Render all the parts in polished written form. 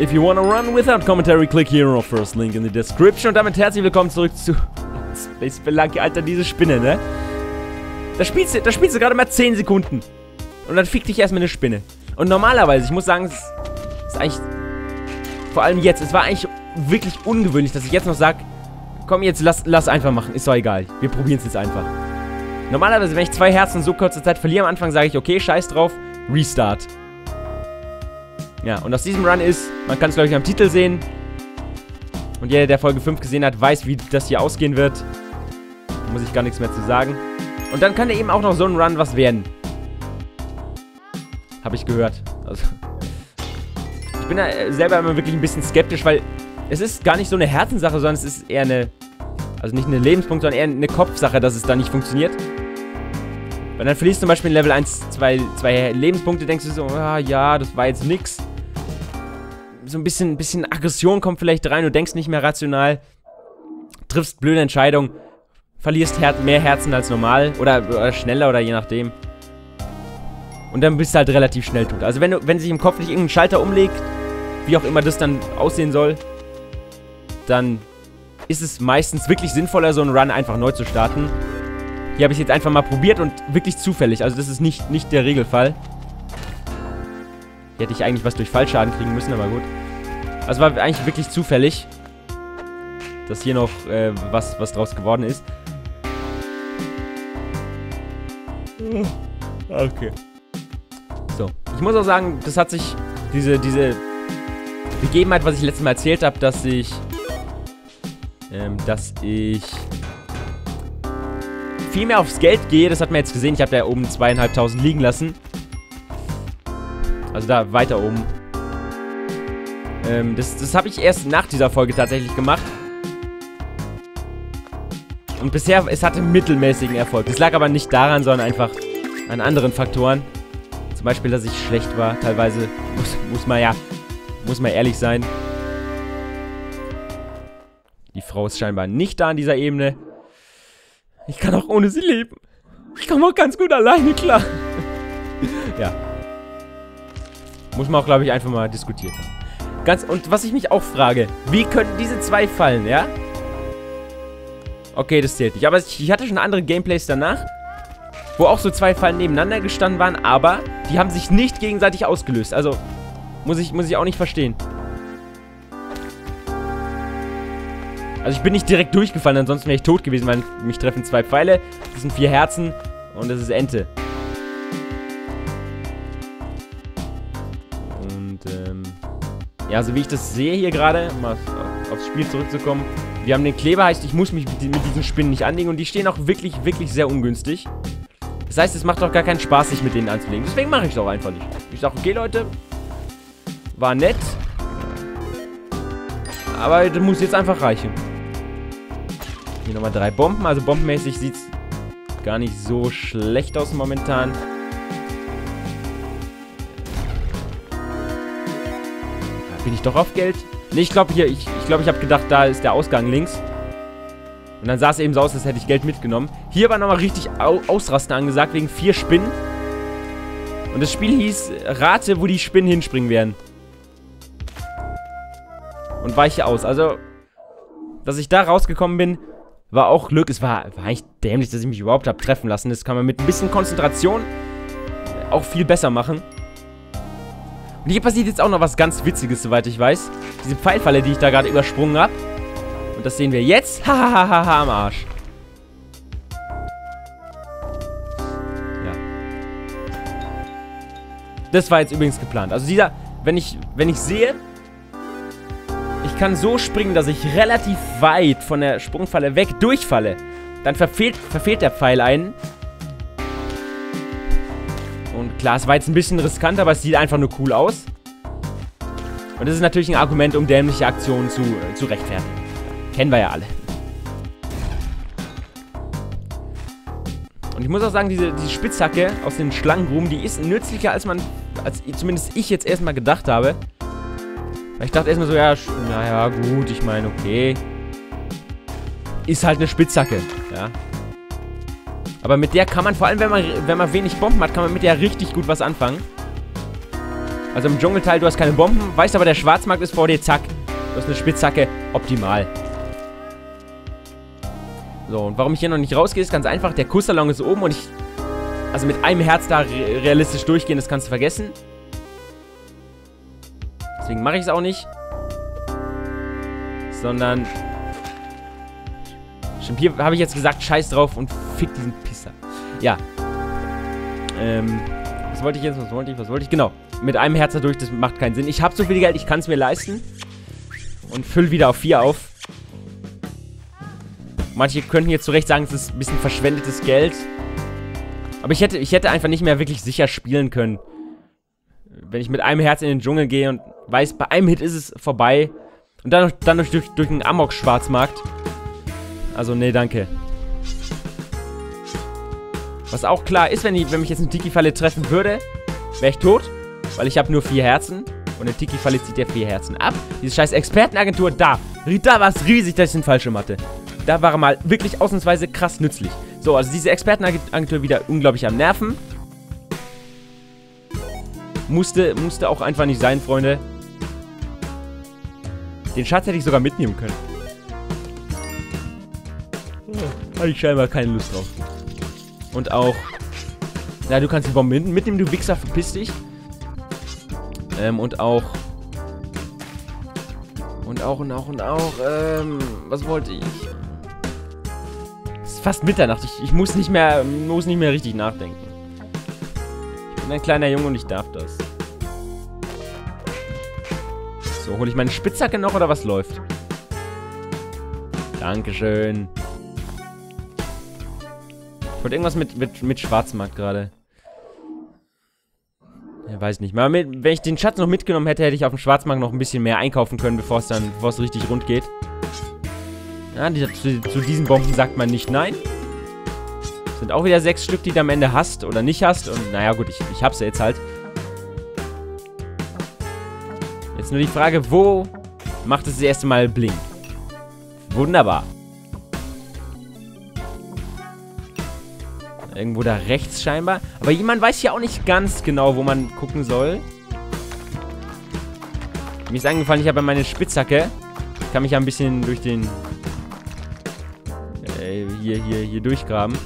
If you wanna run without commentary, click here on our first link in the description. Und damit herzlich willkommen zurück zu Space Belanke. Alter, diese Spinne, ne? Da spielst du gerade mal 10 Sekunden. Und dann fickt dich erstmal eine Spinne. Und normalerweise, ich muss sagen, es ist eigentlich... Vor allem jetzt, es war eigentlich wirklich ungewöhnlich, dass ich jetzt noch sage, komm jetzt, lass einfach machen, ist doch egal. Wir probieren es jetzt einfach. Normalerweise, wenn ich 2 Herzen in so kurzer Zeit verliere am Anfang, sage ich, okay, scheiß drauf, Restart. Ja, und aus diesem Run ist, man kann es, glaube ich, am Titel sehen. Und jeder, der Folge 5 gesehen hat, weiß, wie das hier ausgehen wird. Da muss ich gar nichts mehr zu sagen. Und dann kann eben auch noch so ein Run was werden. Habe ich gehört. Also, ich bin da selber immer wirklich ein bisschen skeptisch, weil es ist gar nicht so eine Herzenssache, sondern es ist eher eine... Also nicht eine Lebenspunkt, sondern eher eine Kopfsache, dass es da nicht funktioniert. Weil dann verlierst du zum Beispiel in Level 1 zwei Lebenspunkte, denkst du so, ah ja, das war jetzt nix. So ein bisschen Aggression kommt vielleicht rein, du denkst nicht mehr rational, triffst blöde Entscheidungen, verlierst mehr Herzen als normal oder schneller oder je nachdem. Und dann bist du halt relativ schnell tot. Also wenn sich im Kopf nicht irgendein Schalter umlegt, wie auch immer das dann aussehen soll, dann ist es meistens wirklich sinnvoller, so einen Run einfach neu zu starten. Hier habe ich es jetzt einfach mal probiert und wirklich zufällig. Also das ist nicht der Regelfall. Hier hätte ich eigentlich was durch Fallschaden kriegen müssen, aber gut. Also war eigentlich wirklich zufällig, dass hier noch was draus geworden ist. Okay. So, ich muss auch sagen, das hat sich diese Begebenheit, was ich letztes Mal erzählt habe, dass ich viel mehr aufs Geld gehe, das hat man jetzt gesehen. Ich habe da oben 2500 liegen lassen. Also da weiter oben. Das habe ich erst nach dieser Folge tatsächlich gemacht. Und bisher, es hatte mittelmäßigen Erfolg. Das lag aber nicht daran, sondern einfach an anderen Faktoren. Zum Beispiel, dass ich schlecht war. Teilweise muss man ehrlich sein. Die Frau ist scheinbar nicht da an dieser Ebene. Ich kann auch ohne sie leben. Ich komme auch ganz gut alleine klar. Ja. Muss man auch, glaube ich, einfach mal diskutiert haben. Und was ich mich auch frage, wie könnten diese 2 fallen, ja? Okay, das zählt nicht. Aber ich hatte schon andere Gameplays danach, wo auch so 2 Fallen nebeneinander gestanden waren, aber die haben sich nicht gegenseitig ausgelöst. Also, muss ich auch nicht verstehen. Also ich bin nicht direkt durchgefallen, ansonsten wäre ich tot gewesen, weil mich treffen 2 Pfeile, das sind 4 Herzen und das ist Ente. Und ja, so wie ich das sehe hier gerade, um aufs Spiel zurückzukommen, wir haben den Kleber, heißt, ich muss mich mit diesen Spinnen nicht anlegen und die stehen auch wirklich, wirklich sehr ungünstig. Das heißt, es macht doch gar keinen Spaß, sich mit denen anzulegen, deswegen mache ich es auch einfach nicht. Ich sage, okay Leute, war nett, aber das muss jetzt einfach reichen. Hier nochmal 3 Bomben, also bombenmäßig sieht es gar nicht so schlecht aus momentan. Bin ich doch auf Geld? Ne, ich glaube hier, ich habe gedacht, da ist der Ausgang links. Und dann sah es eben so aus, als hätte ich Geld mitgenommen. Hier war nochmal richtig Ausrasten angesagt, wegen 4 Spinnen. Und das Spiel hieß, rate, wo die Spinnen hinspringen werden. Und weiche aus, also... Dass ich da rausgekommen bin, war auch Glück. Es war eigentlich dämlich, dass ich mich überhaupt habe treffen lassen. Das kann man mit ein bisschen Konzentration auch viel besser machen. Und hier passiert jetzt auch noch was ganz Witziges, soweit ich weiß. Diese Pfeilfalle, die ich da gerade übersprungen habe. Und das sehen wir jetzt. Hahaha, am Arsch. Ja. Das war jetzt übrigens geplant. Also dieser, wenn ich sehe... Ich kann so springen, dass ich relativ weit von der Sprungfalle weg durchfalle. Dann verfehlt der Pfeil einen. Und klar, es war jetzt ein bisschen riskant, aber es sieht einfach nur cool aus. Und das ist natürlich ein Argument, um dämliche Aktionen zu rechtfertigen. Kennen wir ja alle. Und ich muss auch sagen, diese Spitzhacke aus den Schlangengruben, die ist nützlicher, als zumindest ich jetzt erstmal gedacht habe. Ich dachte erstmal so, ja, naja, gut, ich meine, okay. Ist halt eine Spitzhacke, ja. Aber mit der kann man, vor allem wenn man wenig Bomben hat, kann man mit der richtig gut was anfangen. Also im Dschungelteil, du hast keine Bomben, weißt aber, der Schwarzmarkt ist vor dir, zack. Du hast eine Spitzhacke, optimal. So, und warum ich hier noch nicht rausgehe, ist ganz einfach. Der Kusssalon ist oben und ich... Also mit einem Herz da realistisch durchgehen, das kannst du vergessen. Deswegen mache ich es auch nicht. Sondern... Stimmt, hier habe ich jetzt gesagt, scheiß drauf und fick diesen Pisser. Ja. Was wollte ich jetzt? Was wollte ich? Genau. Mit einem Herz da durch, das macht keinen Sinn. Ich habe so viel Geld, ich kann es mir leisten. Und fülle wieder auf 4 auf. Manche könnten jetzt zu Recht sagen, es ist ein bisschen verschwendetes Geld. Aber ich hätte einfach nicht mehr wirklich sicher spielen können. Wenn ich mit einem Herz in den Dschungel gehe und weiß, bei einem Hit ist es vorbei. Und dann durch einen Amok-Schwarzmarkt. Also, nee, danke. Was auch klar ist, wenn mich jetzt eine Tiki-Falle treffen würde, wäre ich tot. Weil ich habe nur 4 Herzen. Und eine Tiki-Falle zieht ja 4 Herzen ab. Diese scheiß Expertenagentur, da war es riesig, dass ich den falschen hatte. Da war er mal wirklich ausnahmsweise krass nützlich. So, also diese Expertenagentur wieder unglaublich am Nerven. Musste auch einfach nicht sein, Freunde. Den Schatz hätte ich sogar mitnehmen können. Habe ich scheinbar keine Lust drauf. Und auch... Ja, du kannst die Bombe hinten mitnehmen, du Wichser, verpiss dich. Und auch... was wollte ich? Es ist fast Mitternacht. Ich muss nicht mehr richtig nachdenken. Ich bin ein kleiner Junge und ich darf das. So, hole ich meine Spitzhacke noch oder was läuft? Dankeschön. Ich wollte irgendwas mit Schwarzmarkt gerade. Ich weiß nicht. Mal wenn ich den Schatz noch mitgenommen hätte, hätte ich auf dem Schwarzmarkt noch ein bisschen mehr einkaufen können, bevor es richtig rund geht. Ja, zu diesen Bomben sagt man nicht nein. Es sind auch wieder 6 Stück, die du am Ende hast oder nicht hast. Und naja gut, ich hab's ja jetzt halt. Jetzt nur die Frage, wo macht es das erste Mal Blink? Wunderbar. Irgendwo da rechts scheinbar. Aber jemand weiß ja auch nicht ganz genau, wo man gucken soll. Mir ist eingefallen, ich habe meine Spitzhacke. Ich kann mich ja ein bisschen durch den... hier durchgraben.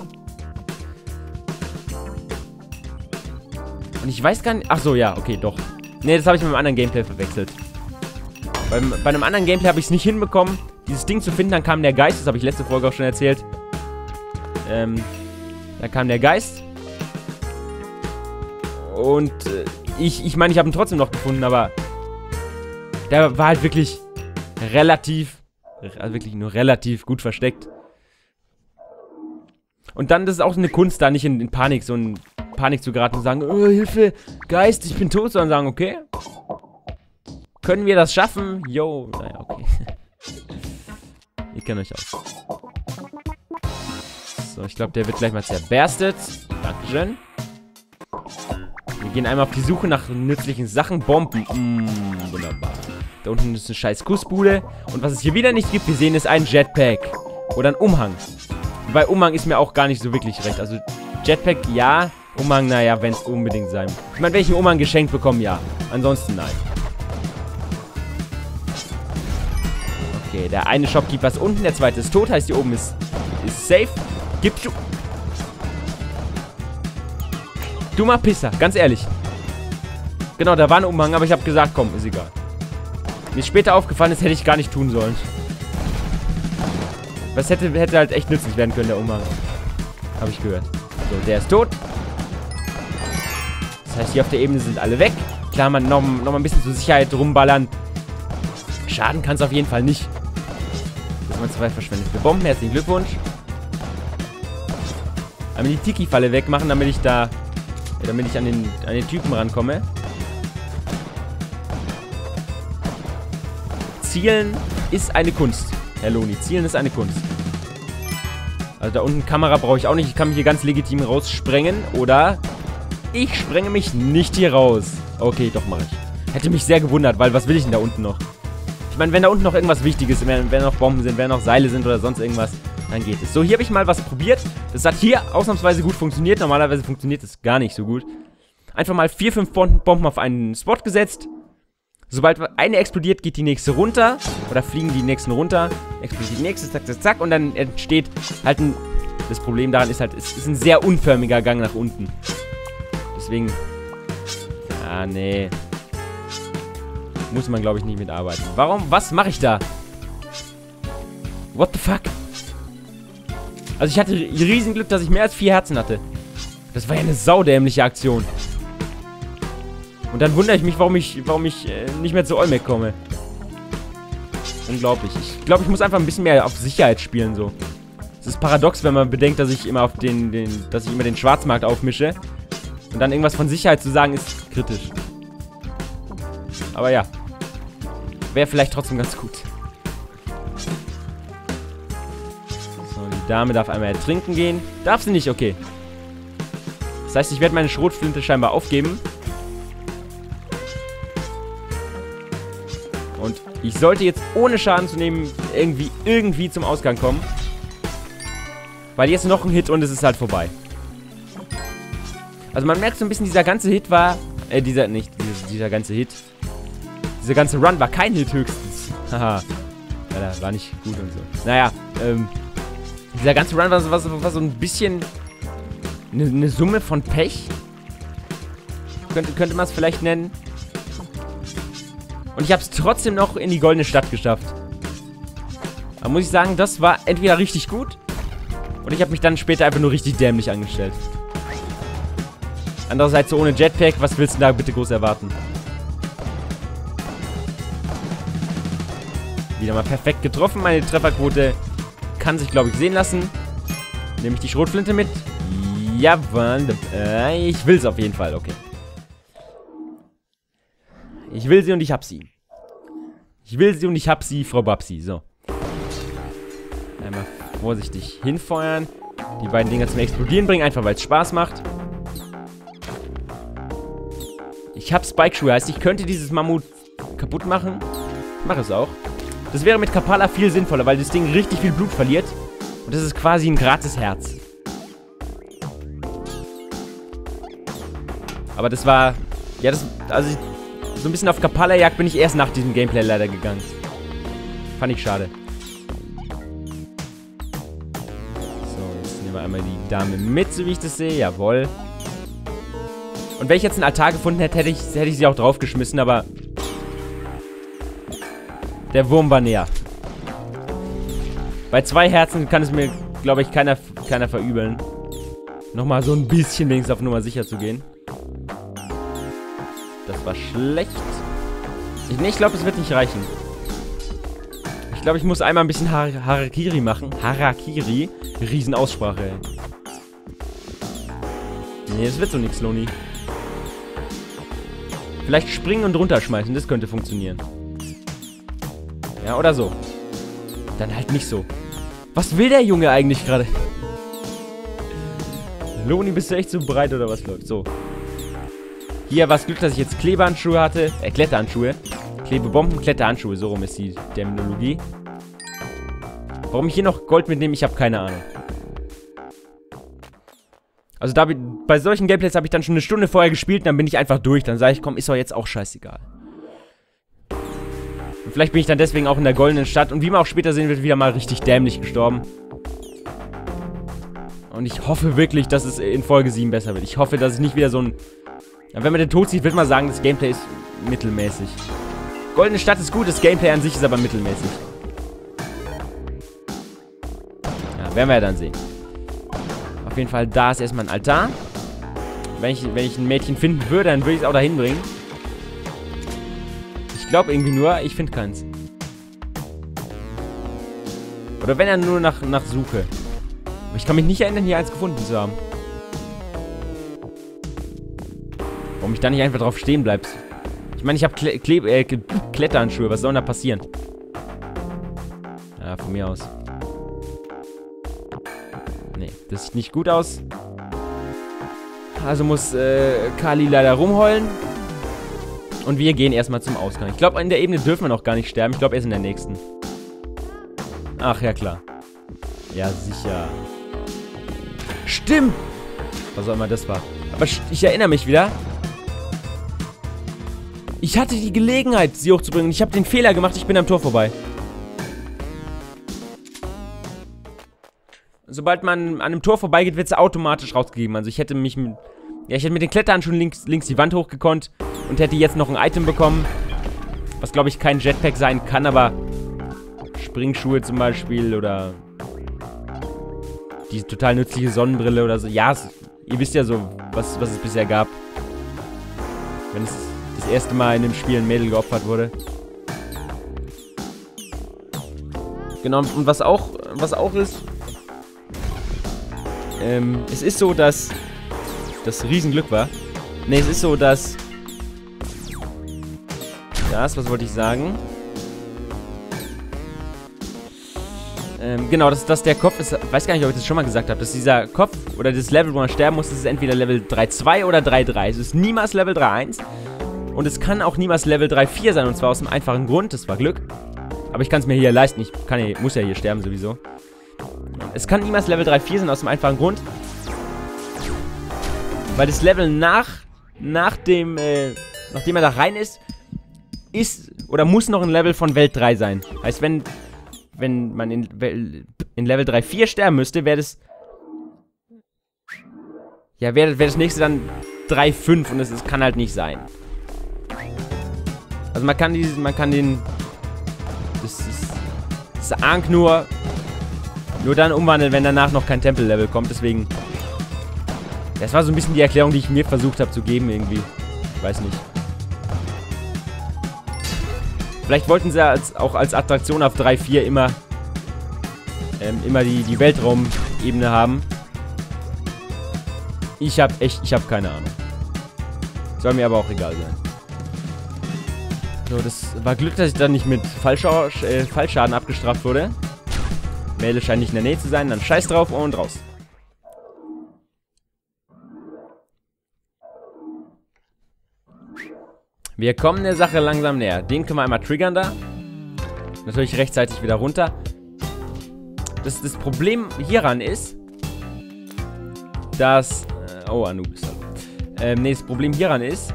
Und ich weiß gar nicht... Ach so, ja, okay, doch. Ne, das habe ich mit einem anderen Gameplay verwechselt. Bei einem anderen Gameplay habe ich es nicht hinbekommen, dieses Ding zu finden. Dann kam der Geist, das habe ich letzte Folge auch schon erzählt. Da kam der Geist. Und ich meine, ich habe ihn trotzdem noch gefunden, aber der war halt wirklich nur relativ gut versteckt. Und dann, das ist auch eine Kunst, da nicht in Panik, so in Panik zu geraten und sagen, oh, Hilfe, Geist, ich bin tot, sondern sagen, okay, können wir das schaffen? Yo, naja, okay. Ich kenne euch aus. So, ich glaube, der wird gleich mal zerberstet. Dankeschön. Wir gehen einmal auf die Suche nach nützlichen Sachen. Bomben. Wunderbar. Da unten ist eine scheiß Kussbude. Und was es hier wieder nicht gibt, wir sehen, ist ein Jetpack. Oder ein Umhang. Wobei Umhang ist mir auch gar nicht so wirklich recht. Also Jetpack, ja. Umhang, naja, wenn es unbedingt sein muss. Ich meine, wenn ich einen Umhang geschenkt bekomme, ja. Ansonsten nein. Okay, der eine Shopkeeper ist unten, der zweite ist tot. Heißt, hier oben ist safe. Gib du... Dummer Pisser, ganz ehrlich. Genau, da war ein Umhang, aber ich habe gesagt, komm, ist egal. Mir ist später aufgefallen, das hätte ich gar nicht tun sollen. Das hätte halt echt nützlich werden können, der Umhang. Habe ich gehört. So, der ist tot. Das heißt, hier auf der Ebene sind alle weg. Klar, man noch mal ein bisschen zur Sicherheit rumballern. Schaden kann es auf jeden Fall nicht. Das haben wir zu weit verschwendet. Wir bomben, herzlichen Glückwunsch. Einmal die Tiki-Falle wegmachen, damit ich da... Ja, damit ich an den Typen rankomme. Zielen ist eine Kunst, Herr Loni. Zielen ist eine Kunst. Also da unten Kamera brauche ich auch nicht. Ich kann mich hier ganz legitim raussprengen. Oder ich sprenge mich nicht hier raus. Okay, doch mache ich. Hätte mich sehr gewundert, weil was will ich denn da unten noch? Ich meine, wenn da unten noch irgendwas Wichtiges ist, wenn noch Bomben sind, wenn noch Seile sind oder sonst irgendwas... Dann geht es. So, hier habe ich mal was probiert. Das hat hier ausnahmsweise gut funktioniert. Normalerweise funktioniert es gar nicht so gut. einfach mal 4-5 Bomben auf einen Spot gesetzt. Sobald eine explodiert, geht die nächste runter. Oder fliegen die nächsten runter. Explodiert die nächste, zack, zack, zack. Und dann entsteht halt ein... Das Problem daran ist halt, es ist ein sehr unförmiger Gang nach unten. Deswegen... Ah, nee. Muss man, glaube ich, nicht mitarbeiten. Warum? Was mache ich da? What the fuck? Also ich hatte Riesenglück, dass ich mehr als 4 Herzen hatte. Das war ja eine saudämliche Aktion. Und dann wundere ich mich, warum ich nicht mehr zu Olmec komme. Unglaublich. Ich glaube, ich muss einfach ein bisschen mehr auf Sicherheit spielen, so. Es ist paradox, wenn man bedenkt, dass ich immer auf den Schwarzmarkt aufmische. Und dann irgendwas von Sicherheit zu sagen, ist kritisch. Aber ja. Wäre vielleicht trotzdem ganz gut. So, die Dame darf einmal ertrinken gehen. Darf sie nicht? Okay. Das heißt, ich werde meine Schrotflinte scheinbar aufgeben. Und ich sollte jetzt, ohne Schaden zu nehmen, irgendwie zum Ausgang kommen. Weil jetzt noch ein Hit und es ist halt vorbei. Also man merkt so ein bisschen, dieser ganze Hit war... Dieser ganze Run war kein Hit höchstens. Haha. Ja, war nicht gut und so. Naja, dieser ganze Run war so ein bisschen... Eine Summe von Pech. Könnte man es vielleicht nennen. Und ich habe es trotzdem noch in die goldene Stadt geschafft. Da muss ich sagen, das war entweder richtig gut... Und ich habe mich dann später einfach nur richtig dämlich angestellt. Andererseits so ohne Jetpack, was willst du da bitte groß erwarten? Wieder mal perfekt getroffen. Meine Trefferquote kann sich, glaube ich, sehen lassen. Nehme ich die Schrotflinte mit? Ja, ich will es auf jeden Fall, okay. Ich will sie und ich hab sie. Ich will sie und ich hab sie, Frau Babsi, so. Einmal vorsichtig hinfeuern. Die beiden Dinger zum Explodieren bringen, einfach weil es Spaß macht. Ich habe Spike-Schuhe, heißt, ich könnte dieses Mammut kaputt machen. Ich mache es auch. Das wäre mit Kapala viel sinnvoller, weil das Ding richtig viel Blut verliert. Und das ist quasi ein gratis Herz. Aber das war... Ja, das... Also, so ein bisschen auf Kapala-Jagd bin ich erst nach diesem Gameplay leider gegangen. Fand ich schade. Einmal die Dame mit, so wie ich das sehe. Jawohl. Und wenn ich jetzt einen Altar gefunden hätte, hätte ich sie auch draufgeschmissen, aber... Der Wurm war näher. Bei 2 Herzen kann es mir, glaube ich, keiner verübeln. Nochmal so ein bisschen wenigstens auf Nummer sicher zu gehen. Das war schlecht. Ich glaube, es wird nicht reichen. Ich glaube, ich muss einmal ein bisschen Harakiri machen. Harakiri. Riesenaussprache, ey. Nee, das wird so nix, Loni. Vielleicht springen und runterschmeißen, das könnte funktionieren. Ja, oder so. Dann halt nicht so. Was will der Junge eigentlich gerade? Loni, bist du echt so breit oder was, Leute? So. Hier war es Glück, dass ich jetzt Klebehandschuhe hatte. Kletterhandschuhe. Klebebomben, Kletterhandschuhe. So rum ist die Terminologie. Warum ich hier noch Gold mitnehme, ich habe keine Ahnung. Also da, bei solchen Gameplays habe ich dann schon eine Stunde vorher gespielt und dann bin ich einfach durch. Dann sage ich, komm, ist doch jetzt auch scheißegal. Und vielleicht bin ich dann deswegen auch in der goldenen Stadt. Und wie man auch später sehen wird, wieder mal richtig dämlich gestorben. Und ich hoffe wirklich, dass es in Folge 7 besser wird. Ich hoffe, dass es nicht wieder so ein... Ja, wenn man den Tod sieht, wird man sagen, das Gameplay ist mittelmäßig. Goldene Stadt ist gut, das Gameplay an sich ist aber mittelmäßig. Werden wir ja dann sehen. Auf jeden Fall, da ist erstmal ein Altar. Wenn ich ein Mädchen finden würde, dann würde ich es auch dahin bringen. Ich glaube irgendwie nur, ich finde keins. Oder wenn er nur nach Suche. Aber ich kann mich nicht erinnern, hier eins gefunden zu haben. Warum ich da nicht einfach drauf stehen bleibst. Ich meine, ich habe Kletterhandschuhe. Was soll denn da passieren? Ja, von mir aus. Das sieht nicht gut aus. Also muss Kali leider rumheulen. Und wir gehen erstmal zum Ausgang. Ich glaube, in der Ebene dürfen wir noch gar nicht sterben. Ich glaube, erst in der nächsten. Ach, ja klar. Ja, sicher. Stimmt! Was auch immer das war. Aber ich erinnere mich wieder. Ich hatte die Gelegenheit, sie hochzubringen. Ich habe den Fehler gemacht. Ich bin am Tor vorbei. Sobald man an einem Tor vorbeigeht, wird es automatisch rausgegeben. Also ich hätte mich mit, ja, ich hätte mit den Kletterhandschuhen links die Wand hochgekonnt und hätte jetzt noch ein Item bekommen, was glaube ich kein Jetpack sein kann, aber Springschuhe zum Beispiel oder die total nützliche Sonnenbrille oder so. Ja, ihr wisst ja so, was es bisher gab. Wenn es das erste Mal in dem Spiel ein Mädel geopfert wurde. Genau, und was auch ist, es ist so, dass das Riesenglück war. Ne, es ist so, dass das, was wollte ich sagen? Genau, dass der Kopf ist, weiß gar nicht, ob ich das schon mal gesagt habe, dass dieser Kopf oder das Level, wo man sterben muss, das ist entweder Level 3.2 oder 3.3. Es ist niemals Level 3.1 und es kann auch niemals Level 3.4 sein, und zwar aus einem einfachen Grund, das war Glück. Aber ich kann es mir hier leisten, ich kann hier, muss ja hier sterben sowieso. Es kann niemals Level 3.4 sein, aus dem einfachen Grund, weil das Level nachdem er da rein ist, oder muss noch ein Level von Welt 3 sein. Heißt, wenn man in Level 3.4 sterben müsste, wäre das... Ja, wäre das nächste dann 3.5 und das kann halt nicht sein. Also man kann den... Das Ankh nur dann umwandeln, wenn danach noch kein Tempel-Level kommt, deswegen... Das war so ein bisschen die Erklärung, die ich mir versucht habe zu geben irgendwie. Ich weiß nicht. Vielleicht wollten sie auch als Attraktion auf 3.4 immer die Weltraumebene haben. Ich hab keine Ahnung. Soll mir aber auch egal sein. So, das war Glück, dass ich dann nicht mit Fallschaden abgestraft wurde. Mädel scheint nicht in der Nähe zu sein, dann scheiß drauf und raus. Wir kommen der Sache langsam näher. Den können wir einmal triggern da. Natürlich rechtzeitig wieder runter. Das Problem hieran ist, dass... oh, Anubis. Das Problem hieran ist,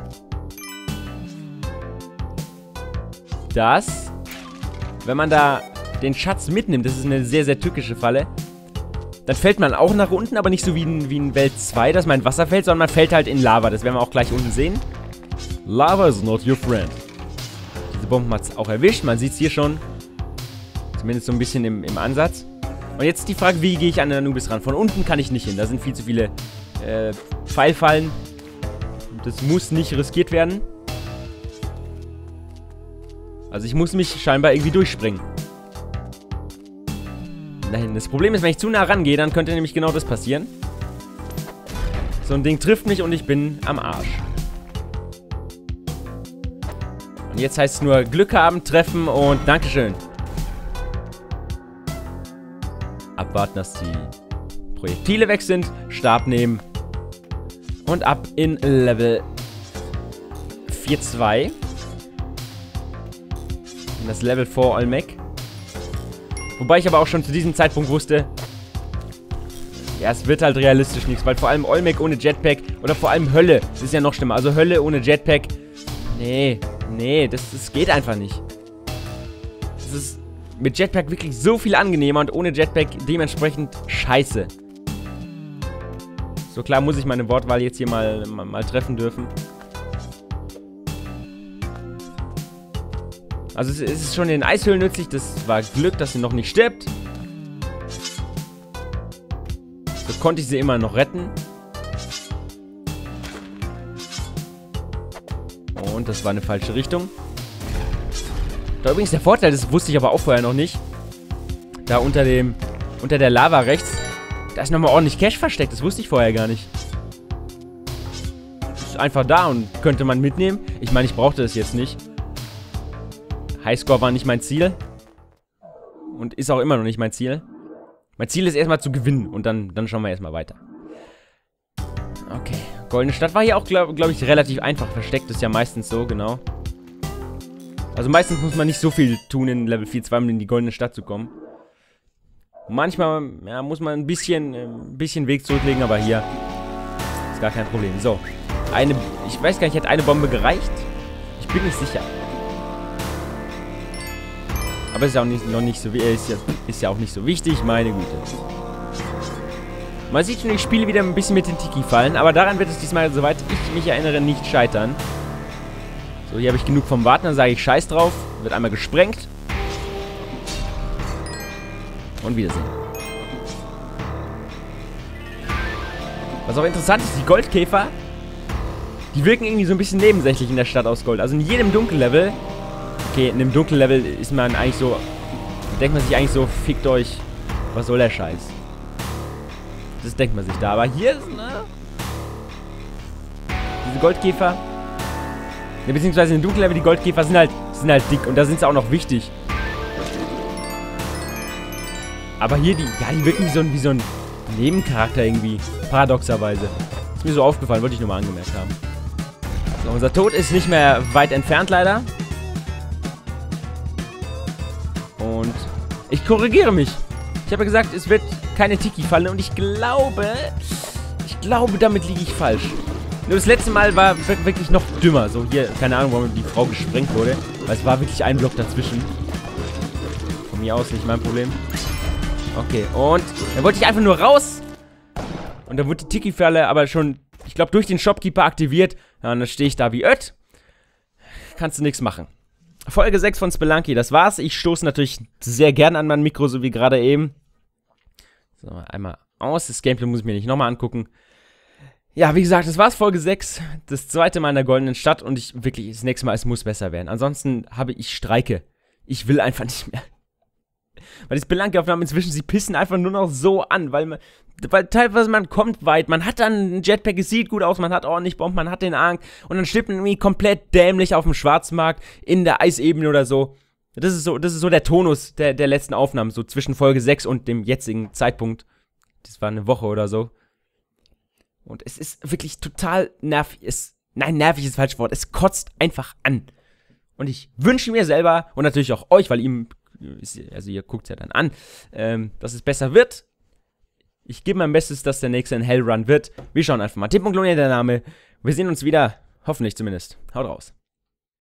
dass, wenn man da den Schatz mitnimmt, das ist eine sehr, sehr tückische Falle, dann fällt man auch nach unten, aber nicht so wie in Welt 2, dass man in Wasser fällt, sondern man fällt halt in Lava. Das werden wir auch gleich unten sehen. Lava is not your friend. Diese Bomben hat es auch erwischt. Man sieht es hier schon. Zumindest so ein bisschen im Ansatz. Und jetzt die Frage, wie gehe ich an den Anubis ran? Von unten kann ich nicht hin. Da sind viel zu viele Pfeilfallen. Das muss nicht riskiert werden. Also ich muss mich scheinbar irgendwie durchspringen. Nein, das Problem ist, wenn ich zu nah rangehe, dann könnte nämlich genau das passieren. So ein Ding trifft mich und ich bin am Arsch. Und jetzt heißt es nur Glück haben, treffen und Dankeschön. Abwarten, dass die Projektile weg sind. Stab nehmen. Und ab in Level 4.2. In das Level 4 Olmec. Wobei ich aber auch schon zu diesem Zeitpunkt wusste, ja, es wird halt realistisch nichts. Weil vor allem Olmec ohne Jetpack oder vor allem Hölle, das ist ja noch schlimmer. Also Hölle ohne Jetpack, nee. Nee, das geht einfach nicht. Das ist mit Jetpack wirklich so viel angenehmer und ohne Jetpack dementsprechend scheiße. So klar muss ich meine Wortwahl jetzt hier mal treffen dürfen. Also es ist schon in den Eishöhlen nützlich. Das war Glück, dass sie noch nicht stirbt. So konnte ich sie immer noch retten. Und das war eine falsche Richtung. Da übrigens der Vorteil, das wusste ich aber auch vorher noch nicht. Da unter der Lava rechts, da ist nochmal ordentlich Cash versteckt. Das wusste ich vorher gar nicht. Ist einfach da und könnte man mitnehmen. Ich meine, ich brauchte das jetzt nicht. Highscore war nicht mein Ziel. Und ist auch immer noch nicht mein Ziel. Mein Ziel ist erstmal zu gewinnen. Und dann schauen wir erstmal weiter. Okay. Goldene Stadt war hier auch, glaube ich, relativ einfach versteckt. Das ist ja meistens so, genau. Also meistens muss man nicht so viel tun in Level 4.2, um in die Goldene Stadt zu kommen. Manchmal ja, muss man ein bisschen Weg zurücklegen, aber hier ist gar kein Problem. So, ich weiß gar nicht, hat eine Bombe gereicht? Ich bin nicht sicher. Aber ist ja auch nicht, ist ja auch nicht so wichtig, meine Güte. Man sieht schon, ich spiele wieder ein bisschen mit den Tiki-Fallen, aber daran wird es diesmal, soweit ich mich erinnere, nicht scheitern. So, hier habe ich genug vom Warten, dann sage ich Scheiß drauf. Wird einmal gesprengt. Und Wiedersehen. Was auch interessant ist, die Goldkäfer, die wirken irgendwie so ein bisschen nebensächlich in der Stadt aus Gold. Also in jedem Dunkellevel, okay, in dem Dunkellevel ist man eigentlich so, denkt man sich eigentlich so, fickt euch, was soll der Scheiß? Das denkt man sich da, aber hier ist, ne? Diese Goldkäfer, ja, beziehungsweise in den Dunkellevel, die Goldkäfer sind halt dick und da sind sie auch noch wichtig. Aber hier, die, ja, die wirken wie so ein Nebencharakter irgendwie, paradoxerweise. Ist mir so aufgefallen, wollte ich nur mal angemerkt haben. So, unser Tod ist nicht mehr weit entfernt, leider. Und ich korrigiere mich. Ich habe ja gesagt, es wird keine Tiki-Falle und ich glaube, damit liege ich falsch. Nur das letzte Mal war wirklich noch dümmer. So hier, keine Ahnung, warum die Frau gesprengt wurde. Weil es war wirklich ein Block dazwischen. Von mir aus nicht mein Problem. Okay, und dann wollte ich einfach nur raus. Und dann wurde die Tiki-Falle aber schon, ich glaube, durch den Shopkeeper aktiviert. Ja, und dann stehe ich da wie Ött. Kannst du nichts machen. Folge 6 von Spelunky, das war's. Ich stoße natürlich sehr gern an mein Mikro, so wie gerade eben. So, einmal aus. Das Gameplay muss ich mir nicht nochmal angucken. Ja, wie gesagt, das war's. Folge 6. Das zweite Mal in der goldenen Stadt. Und ich wirklich, das nächste Mal, es muss besser werden. Ansonsten habe ich Streike. Ich will einfach nicht mehr. Weil die Spelunky-Aufnahmen inzwischen, sie pissen einfach nur noch so an, weil teilweise man kommt weit, man hat dann ein Jetpack, es sieht gut aus, man hat ordentlich Bomben, man hat den Arnk und dann stirbt man irgendwie komplett dämlich auf dem Schwarzmarkt in der Eisebene oder so. Das ist so der Tonus der letzten Aufnahmen, so zwischen Folge 6 und dem jetzigen Zeitpunkt. Das war eine Woche oder so. Und es ist wirklich total nervig, nein, nervig ist das falsche Wort, es kotzt einfach an. Und ich wünsche mir selber und natürlich auch euch, weil ihm... Also ihr guckt es ja dann an, dass es besser wird. Ich gebe mein Bestes, dass der nächste ein Hellrun wird. Wir schauen einfach mal. Tocaloni der Name. Wir sehen uns wieder. Hoffentlich zumindest. Haut raus.